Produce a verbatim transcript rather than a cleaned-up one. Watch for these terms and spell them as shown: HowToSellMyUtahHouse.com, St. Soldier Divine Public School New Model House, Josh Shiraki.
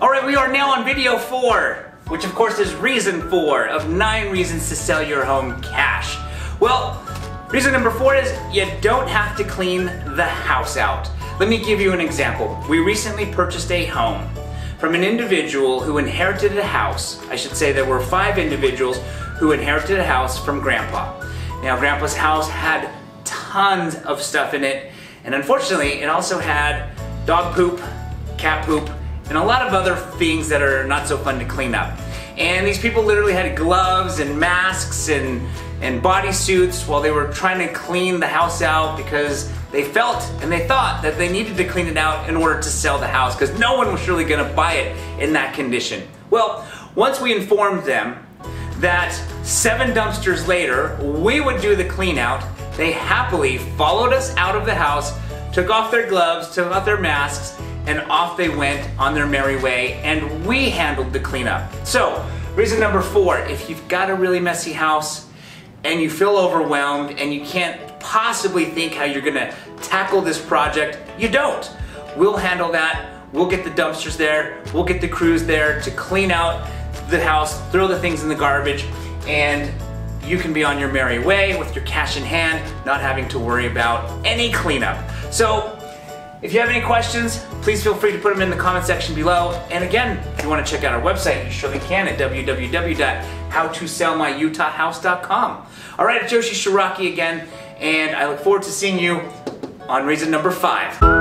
All right, we are now on video four, which of course is reason four of nine reasons to sell your home cash. Well, reason number four is you don't have to clean the house out. Let me give you an example. We recently purchased a home from an individual who inherited a house. I should say there were five individuals who inherited a house from Grandpa. Now, Grandpa's house had tons of stuff in it, and unfortunately, it also had dog poop, cat poop, and a lot of other things that are not so fun to clean up. And these people literally had gloves and masks and, and body suits while they were trying to clean the house out because they felt and they thought that they needed to clean it out in order to sell the house because no one was really gonna buy it in that condition. Well, once we informed them that seven dumpsters later, we would do the clean out, they happily followed us out of the house, took off their gloves, took off their masks, and off they went on their merry way, and we handled the cleanup. So, reason number four, if you've got a really messy house and you feel overwhelmed and you can't possibly think how you're gonna tackle this project, you don't. We'll handle that. We'll get the dumpsters there. We'll get the crews there to clean out the house, throw the things in the garbage, and you can be on your merry way with your cash in hand, not having to worry about any cleanup. So, if you have any questions, please feel free to put them in the comment section below. And again, if you want to check out our website, you surely can at w w w dot how to sell my Utah house dot com. All right, it's Josh Shiraki again, and I look forward to seeing you on reason number five.